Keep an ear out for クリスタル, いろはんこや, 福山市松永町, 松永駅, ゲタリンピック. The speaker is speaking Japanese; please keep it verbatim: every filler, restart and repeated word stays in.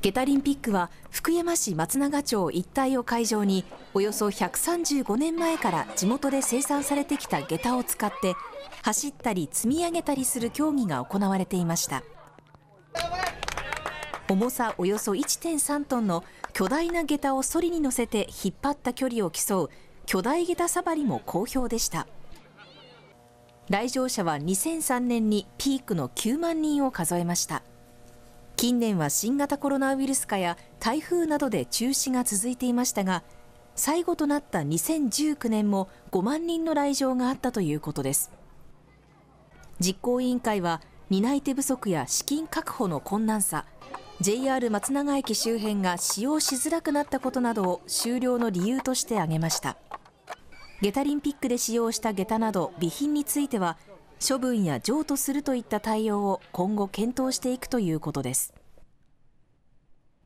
ゲタリンピックは福山市松永町一帯を会場におよそひゃくさんじゅうごねんまえから地元で生産されてきた下駄を使って走ったり積み上げたりする競技が行われていました。重さおよそ いってんさんトンの巨大な下駄をそりに乗せて引っ張った距離を競う巨大下駄さばりも好評でした。来場者はにせんさんねんにピークのきゅうまんにんを数えました。近年は新型コロナウイルス化や台風などで中止が続いていましたが、最後となったにせんじゅうきゅうねんもごまんにんの来場があったということです。実行委員会は担い手不足や資金確保の困難さ、ジェイアール 松永駅周辺が使用しづらくなったことなどを終了の理由として挙げました。ゲタリンピックで使用した下駄など備品については、処分や譲渡するといった対応を今後検討していくということです。